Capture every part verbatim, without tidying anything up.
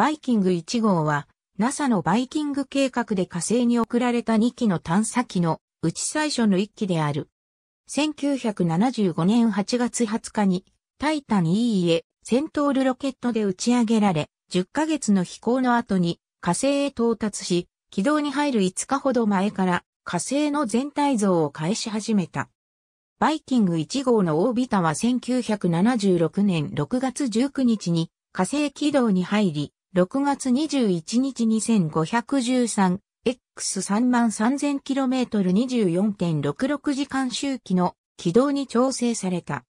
バイキングいち号は ナサ のバイキング計画で火星に送られたに機の探査機のうち最初のいっ機である。せんきゅうひゃくななじゅうごねんはちがつはつかにタイタンイーへセントールロケットで打ち上げられ、じゅっかげつの飛行の後に火星へ到達し、軌道に入るいつかほど前から火星の全体像を返し始めた。バイキングいち号のオービタはせんきゅうひゃくななじゅうろくねんろくがつじゅうくにちに火星軌道に入り、ろくがつにじゅういちにちに せんごひゃくじゅうさんエックスさんまんさんぜんキロメートルにじゅうよんてんろくろく 時間周期の軌道に調整された。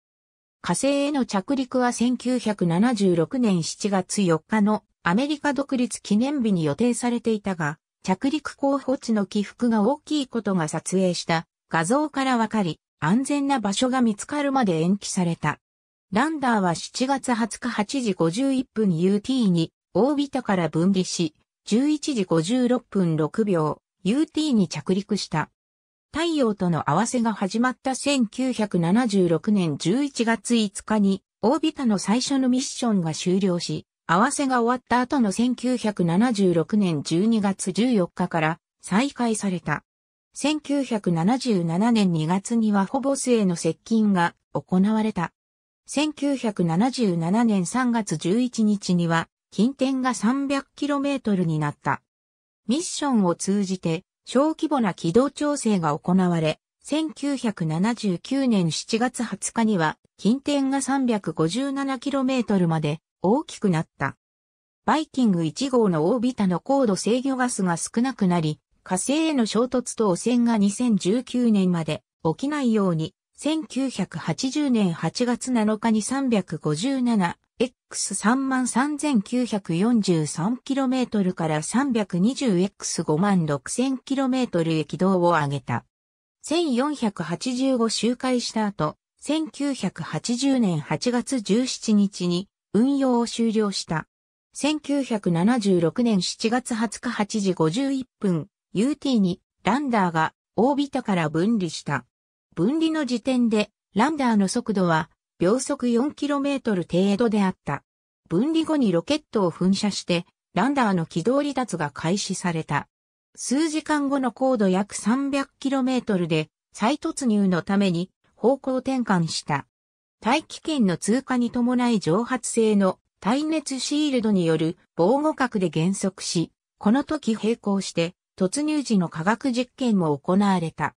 火星への着陸はせんきゅうひゃくななじゅうろくねんしちがつよっかのアメリカ独立記念日に予定されていたが、着陸候補地の起伏が大きいことが撮影した画像からわかり、安全な場所が見つかるまで延期された。ランダーはしちがつはつかはちじごじゅういっぷん ユーティー にオービタから分離し、じゅういちじごじゅうろっぷんろくびょう ユーティー に着陸した。太陽との合わせが始まったせんきゅうひゃくななじゅうろくねんじゅういちがついつかにオービタの最初のミッションが終了し、合わせが終わった後のせんきゅうひゃくななじゅうろくねんじゅうにがつじゅうよっかから再開された。せんきゅうひゃくななじゅうななねんにがつにはフォボスへの接近が行われた。せんきゅうひゃくななじゅうななねんさんがつじゅういちにちには近点が さんびゃくキロメートル になった。ミッションを通じて小規模な軌道調整が行われ、せんきゅうひゃくななじゅうきゅうねんしちがつはつかには近点が さんびゃくごじゅうななキロメートル まで大きくなった。バイキングいち号のオービタの高度制御ガスが少なくなり、火星への衝突と汚染がにせんじゅうきゅうねんまで起きないように、せんきゅうひゃくはちじゅうねんはちがつなのかに さんびゃくごじゅうななエックスさんまんさんぜんきゅうひゃくよんじゅうさんキロメートル から さんびゃくにじゅうエックスごまんろくせんキロメートル へ軌道を上げた。せんよんひゃくはちじゅうご周回した後、せんきゅうひゃくはちじゅうねんはちがつじゅうしちにちに運用を終了した。せんきゅうひゃくななじゅうろくねんしちがつはつかはちじごじゅういっぷん、ユーティー にランダーがオービタから分離した。分離の時点でランダーの速度は秒速 よんキロメートル 程度であった。分離後にロケットを噴射してランダーの軌道離脱が開始された。数時間後の高度約 さんびゃくキロメートル で再突入のために方向転換した。大気圏の通過に伴い蒸発性の耐熱シールドによる防護核で減速し、この時並行して突入時の科学実験も行われた。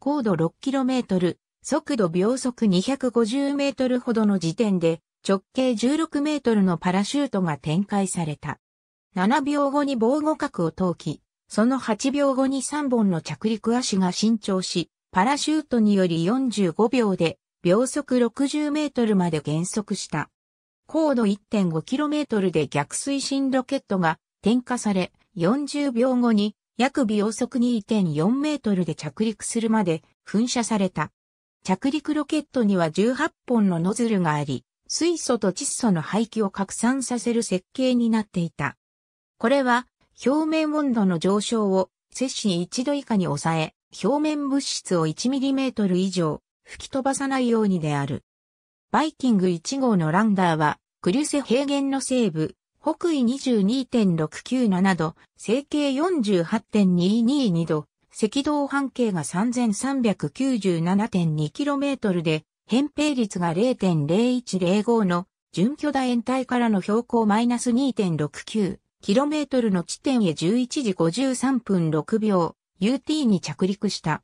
高度 ろくキロメートル、速度秒速にひゃくごじゅうメートルほどの時点で直径じゅうろくメートルのパラシュートが展開された。ななびょうごに防護核を投棄、そのはちびょうごにさんぼんの着陸足が伸長し、パラシュートによりよんじゅうごびょうで秒速ろくじゅうメートルまで減速した。高度 いってんごキロメートル で逆推進ロケットが点火され、よんじゅうびょうごに約秒速 にてんよんメートル で着陸するまで噴射された。着陸ロケットにはじゅうはっぽんのノズルがあり、水素と窒素の排気を拡散させる設計になっていた。これは表面温度の上昇を摂氏いちど以下に抑え、表面物質を いちミリメートル 以上吹き飛ばさないようにである。バイキングいち号のランダーは、クリュセ平原の西部、北緯 にじゅうにてんろくきゅうなな 度、西経 よんじゅうはちてんにいにいに 度、赤道半径が さんぜんさんびゃくきゅうじゅうななてんにキロメートル で、扁平率が れいてんれいいちぜろご の準巨大円体からの標高 マイナスにてんろくきゅうキロメートル の地点へじゅういちじごじゅうさんぷんろくびょう、ユーティー に着陸した。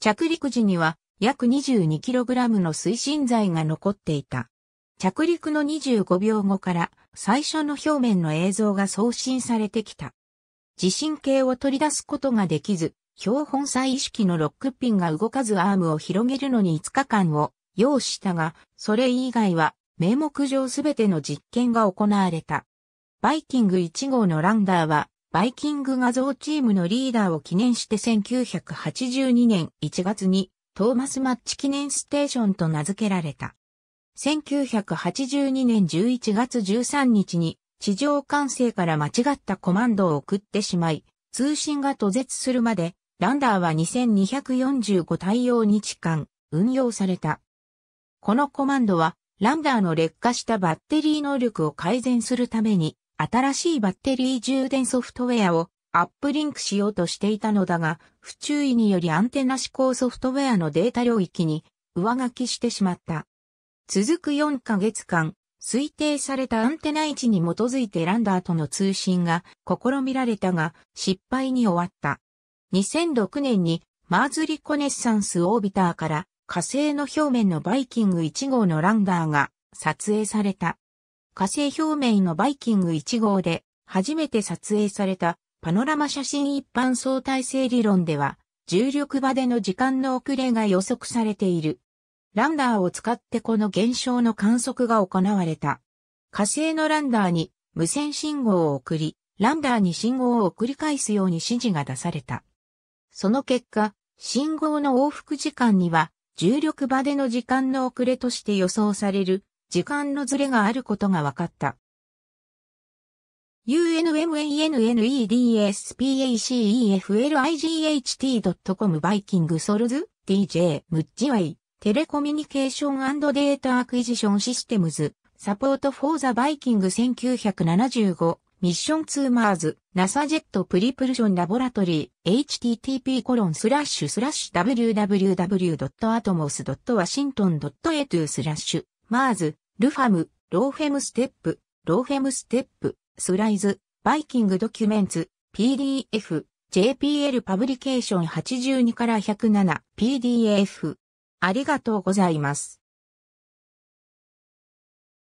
着陸時には、約 にじゅうにキログラム の推進剤が残っていた。着陸のにじゅうごびょうごから最初の表面の映像が送信されてきた。地震計を取り出すことができず、標本採取機のロックピンが動かずアームを広げるのにいつかかんを要したが、それ以外は名目上すべての実験が行われた。バイキングいち号のランダーは、バイキング画像チームのリーダーを記念してせんきゅうひゃくはちじゅうにねんいちがつに、トーマス・マッチ記念ステーションと名付けられた。せんきゅうひゃくはちじゅうにねんじゅういちがつじゅうさんにちに地上管制から間違ったコマンドを送ってしまい、通信が途絶するまで、ランダーはにせんにひゃくよんじゅうご対応日間運用された。このコマンドは、ランダーの劣化したバッテリー能力を改善するために、新しいバッテリー充電ソフトウェアをアップリンクしようとしていたのだが、不注意によりアンテナ指向ソフトウェアのデータ領域に上書きしてしまった。続くよんかげつかん、推定されたアンテナ位置に基づいてランダーとの通信が試みられたが、失敗に終わった。にせんろくねんにマーズリコネッサンスオービターから火星の表面のバイキングいち号のランダーが撮影された。火星表面のバイキングいち号で初めて撮影されたパノラマ写真一般相対性理論では、重力場での時間の遅れが予測されている。ランダーを使ってこの現象の観測が行われた。火星のランダーに無線信号を送り、ランダーに信号を送り返すように指示が出された。その結果、信号の往復時間には重力場での時間の遅れとして予想される時間のずれがあることが分かった。unmannedspaceflight ドットコム バイキングソルズ ディージェー ムッジワイテレコミュニケーション&データアクイジションシステムズサポートフォーザバイキングせんきゅうひゃくななじゅうごミッションツーマーズ NASA ジェットプリプルションラボラトリー エイチティーティーピーコロンスラッシュスラッシュダブリュダブリュダブリュドットアトモスドットワシントンドットエイトゥースラッシュマーズルファムローフェムステップローフェムステップスライズバイキングドキュメンツ ピーディーエフ ジェイピーエル パブリケーションはちじゅうにからひゃくなな ピーディーエフ。 ありがとうございます。